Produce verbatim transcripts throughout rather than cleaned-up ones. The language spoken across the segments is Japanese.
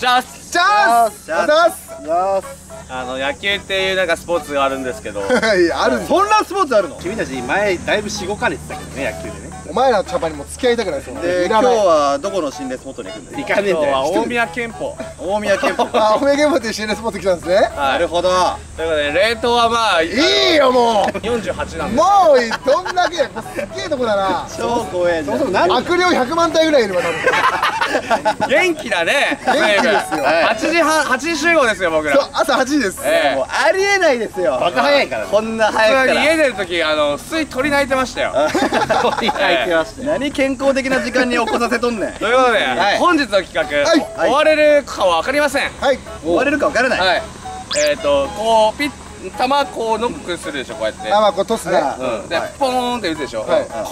チャンスチャンスチャンス。あの野球っていうなんかスポーツがあるんですけど。はい、ある。そんなスポーツあるの？君たち前だいぶ四五回言ってたけどね、野球でね。お前らの茶番にも付き合いたくないですもんね。今日はどこの心霊スポットに行くんだよ。行かねえんだよ。大宮憲法。大宮憲法。あ、大宮憲法っていう心霊スポット来たんですね。なるほど。ということで冷凍はまあいいよ、もう。四十八なんで。もうどんだけすげえとこだな。超怖え。そもそも何？悪霊百万体ぐらいいるわ。元気だね。元気ですよ。八時半八時集合ですよ僕ら。朝八時です。もうありえないですよ。バカ早いから。こんな早いから。家出る時あの普通に鳥鳴いてましたよ。何健康的な時間に起こさせとんねん。ということで本日の企画、追われるかは分かりません。追われるか分からない。えっとこうピッ玉こうノックするでしょ、こうやって玉こう取すね、でポーンって打つでしょ。こ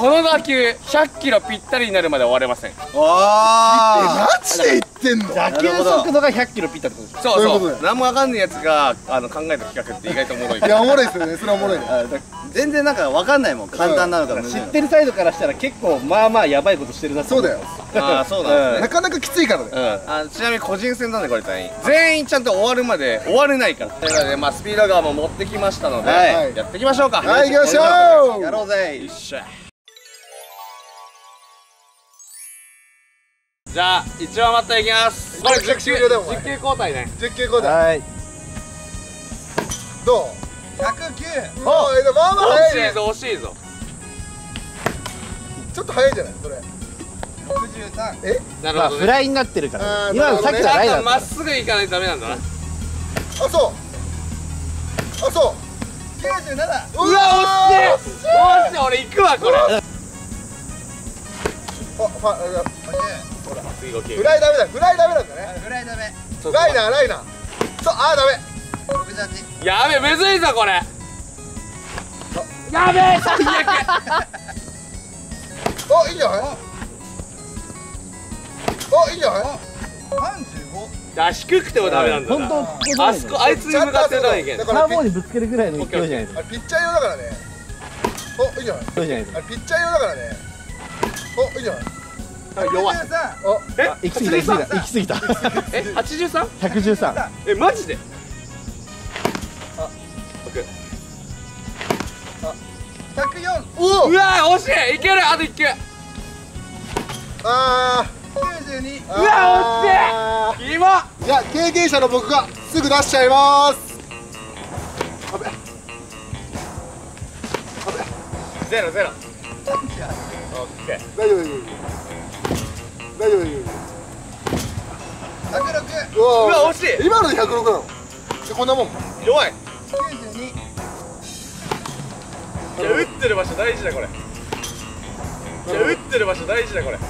の打球ひゃっキロぴったりになるまで追われません。ああマジで言ってんの？打球速度がひゃっキロぴったりってことでしょ。そうそう、何も分かんないやつが考えた企画って意外とおもろい。いやおもろいですよね、それはおもろい。全然なんかわかんないもん、簡単なのから知ってるサイドからしたら結構まあまあやばいことしてるな。そうだよ。ああそうなんだ。なかなかきついからね。あちなみに個人戦なんでこれ全員全員ちゃんと終わるまで終われないから。ということでまあスピードガーも持ってきましたのでやっていきましょうか。はい、行きましょう。やろうぜ。よっしゃ。じゃあ一番バッターいきます。これじゅっきゅうでもじゅっきゅう交代ね。じゅっきゅう交代。はい、どう？ひゃくきゅう。まあまあ早いぞ。惜しいぞ。ちょっと早いじゃないそれ。ろくじゅうさん。え？なるほどね。フライになってるから。今のさっきのライだ。まっすぐ行かないとダメなんだな。あそう。あそう。きゅうじゅうなな。うわ惜しい。惜しい。俺行くわこれ。あまあほら次ごきゅう。フライダメだ。フライダメなんだね。フライダメ。ライナーライナー。そうあダメ。やべえむずいぞこれ。やべえ最悪。おいいんじゃない？おいいんじゃない？三十五。低くてもダメなんだな。本当あそこあいつに向かってないけん。だからもうにぶつけるぐらいの勢いじゃないですか。ピッチャー用だからね。おいいんじゃない？そうじゃないですか。ピッチャー用だからね。おいいんじゃない？弱い。え行き過ぎた行き過ぎた。え八十三？百十三。えマジで？ひゃくよん。うわ惜しい。いけるあといっ球。ああきゅうじゅうに。うわ惜しい。キモ。じゃあ経験者の僕がすぐ出しちゃいます。あべあべゼロゼロ。オッケー大丈夫大丈夫大丈夫大丈夫。ひゃくろく。うわ惜しい。今のでひゃくろくなの？こんなもん弱い。きゅうじゅうに。いや打ってる場所大事だこれ。いや打ってる場所大事だこれ。ひ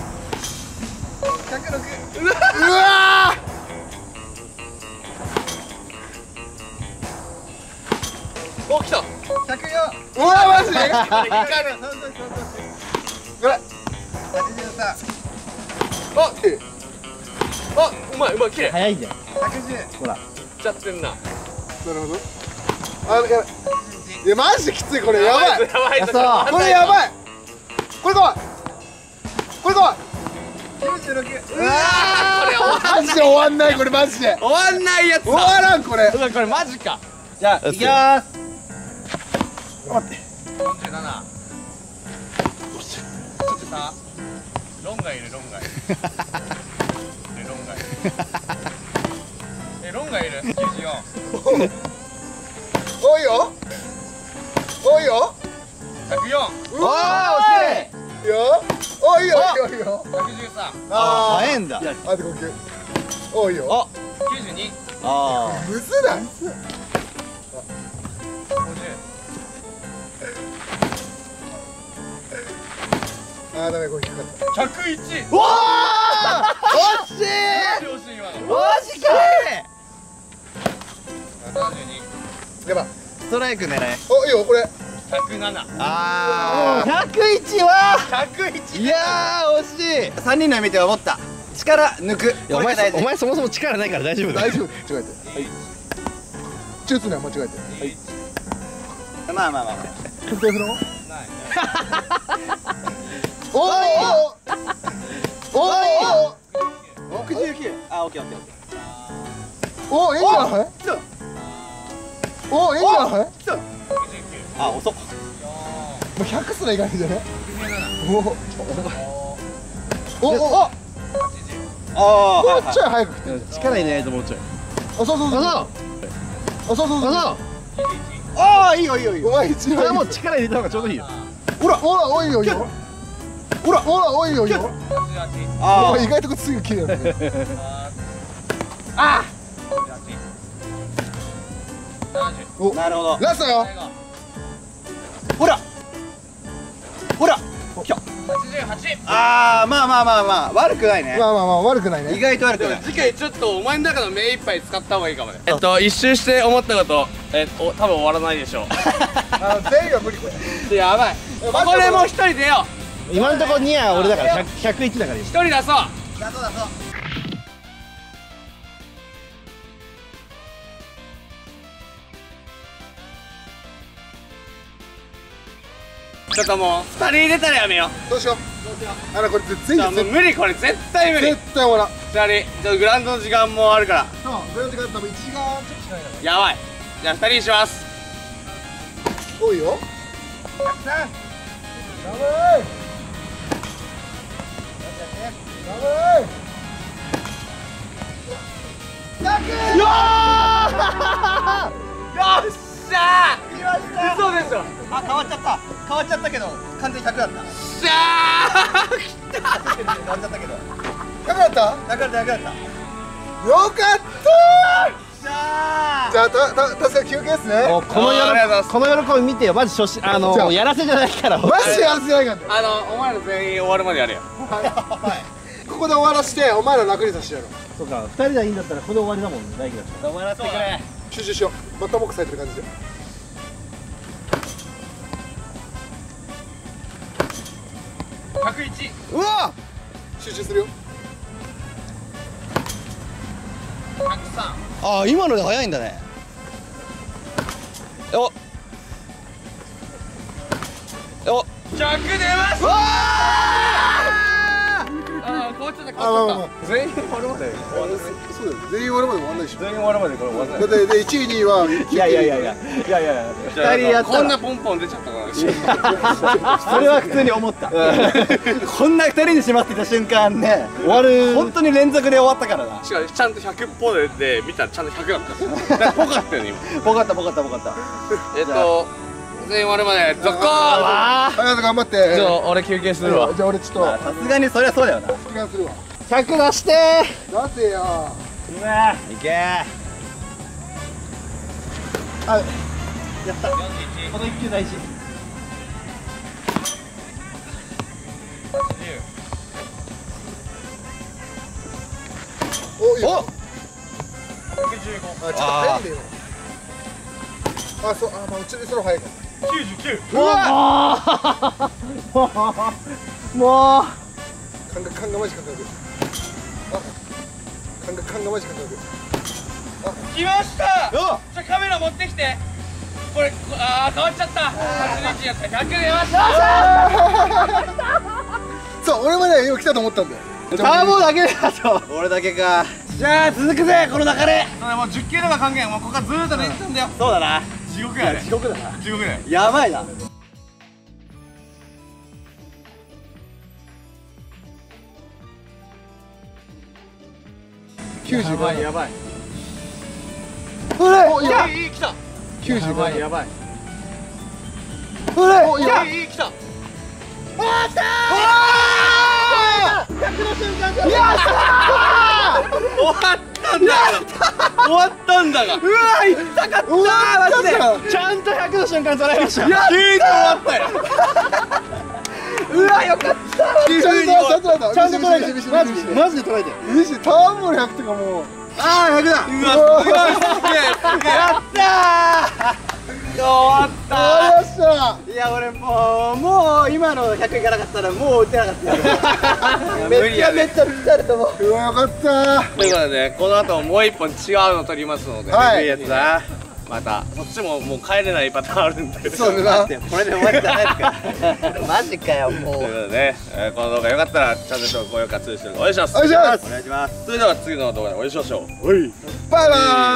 ゃくろく。うわうわお来た。ひゃくよん。うわマジ？これはちじゅうさん。おあうまいうまいきれい。早いじゃん。ひゃくじゅう。ほらいっちゃってんな。なるほど。あやばい。いやマジできついこれ。やばいこれやばいこれ怖いこれ怖い。きゅうじゅうろく。うわマジで終わんないこれ。マジで終わんないやつだ。終わらんこれこれマジか。じゃあいきます。待ってよんじゅうなな。ちょっとさロンがいるロンがいるロンがいるえロンがいる。きゅうじゅうよん。多いよ多いよ。ひゃくよん。うわー惜しいよ。多いよ多いよ。ひゃくじゅうさん。ああ早いんだ。あとごきゅう。多いよ。あきゅうじゅうに。ああむずない？ごじゅう。ああダメごきゅうだった。ひゃくいち。わあ惜しい。惜しい今の。惜しい。ななじゅうに。やば。ストライク狙え。おいいよこれ。ひゃくなな。ああ。ひゃくいちは。ひゃくいち。いやー惜しい。三人の見て思った。力抜く。お前お前そもそも力ないから大丈夫。大丈夫。間違えて。はい。ちょっとね間違えて。はい。まあまあまあ。得点不能？ない。おお。おお。ろくじゅうきゅう。あオッケーオッケーオッケー。お、いいんじゃない？お、いいんじゃない？あ、遅っ。もうひゃくすらいかないんじゃない？おおおお。ああ。もうちょい早く振って。力入れないともうちょい。あ、そうそうそうそう。あ、そうそうそうそう。ああ、いいよいいよいいよ。お前一番。もう力入れた方がちょうどいいよ。ほらほらおいよいよ。ほらほらおいよいよ。ああ、意外とすぐ切れるね。ああ。お、なるほど。ラストよ。ほら。ほら。きょ。はちじゅうはち。ああ、まあまあまあまあ、悪くないね。まあまあまあ、悪くないね。意外と悪くない。次回ちょっとお前の中の目いっぱい使った方がいいかもね。えっと、一周して思ったこと、え、お、多分終わらないでしょう。あの、全員が無理これ。やばい。これもう一人出よう。今のところには俺だから、ひゃくいちだから。一人出そう。出そう出そう。ちょっともうふたり入れたらやめよう。どうしよう。どうしよう。あらこれ全然無理。これ絶対無理。絶対ほらふたりちょっとグラウンドの時間もあるから。そうグラウンドの時間多分いちじかんちょっとしないからやばい。じゃあふたりにします。多いよ。ひゃくさんやばい。やばい。ひゃくよーよっしゃー。嘘でしょ。あ、変わっちゃった。変わっちゃったけど、完全ひゃくだった。しゃー。変わっちゃったけど。ひゃくだった？ひゃくだった。ひゃくだった。よかったー。しゃー。じゃあ、た、た、確かに休憩ですね。この喜び、この喜び見てよ。マジ初心、あのやらせじゃないから。マジやらせじゃないから。あのお前ら全員終わるまでやれよ。はい。ここで終わらして、お前ら楽にさせてやろう。そうか。二人でいいんだったらここで終わりだもんね。大輝だった。終わらせてくれ。集中しよう。バッターボックス入ってる感じで。ひゃくいち。うわ集中するよ。ひゃくさん。ああ今ので早いんだね。よっよっひゃく出ました。わああこうちょっと変わった。全員終わるまで終わらない。そうだよ全員終わるまで終わらないでしょ。全員終わるまでこれ終わらない。だってでいちいにいはいやいやいやいやいやいやふたりやったらこんなポンポン出ちゃったから。それは普通に思った。こんなふたりにしまってた瞬間ね、終わる。本当に連続で終わったからな。しかもちゃんとひゃくポーズで見たらちゃんとひゃくだった。だからぽかったよね今。ぽかったぽかったぽかった。えっと全員終わるまで続行。ありがとう頑張って。じゃあ俺休憩するわ。じゃあ俺ちょっと。さすがにそりゃそうだよな。休憩するわ。ひゃく出して。出せよ。うわ。いけ。あ、やった。この一球大事。お、ひゃくじゅうご。あ、ちょっと早いよ。あ、そう、あ、まあうちでそれ早いから。きゅうじゅうきゅう。うわ。もう。カンガカンガマジかかる。あ、カンガカンガマジかかる。あ、来ました。じゃカメラ持ってきて。これ、あ、変わっちゃった。はちじゅういちやった。ひゃく出ました。そう、俺もね今来たと思ったんだよ。ターボだけだと俺だけか。じゃあ続くぜこの流れ。もうじゅっ球とか関係ない。もうここからずーっと練習したんだよ。そうだな。地獄やね。地獄だな。地獄だよ。やばいな。きゅうじゅうご。やばいやばい。おれ。いいいい来た。きゅうじゅうご。やばいやばい。おれ。いいいい来た。ああ来た。ひゃくの瞬間終わったんだが終わったんだがうわー行ったかったマジで。ちゃんとひゃくの瞬間捉えました。急に終わったよ。うわよかった。急に終わった。ちゃんと捉えた。マジで捉えたよ。ターンボールひゃくとかもうあーひゃくだ。うわすごいすげえ。やったー終わったー。終わりました。いや俺もうもう今のひゃくいかなかったらもう打てなかったよ。めっちゃめっちゃ打たれたもん。うわよかったー。ということでねこの後もう一本違うの取りますので。はい。またこっちももう帰れないパターンあるんだけど、そうだな、これで終わりじゃないですか。マジかよ、もう。ということでね、この動画よかったらチャンネル登録、高評価、通知お願いします。お願いします。それでは次の動画でお会いしましょう。バイバーイ。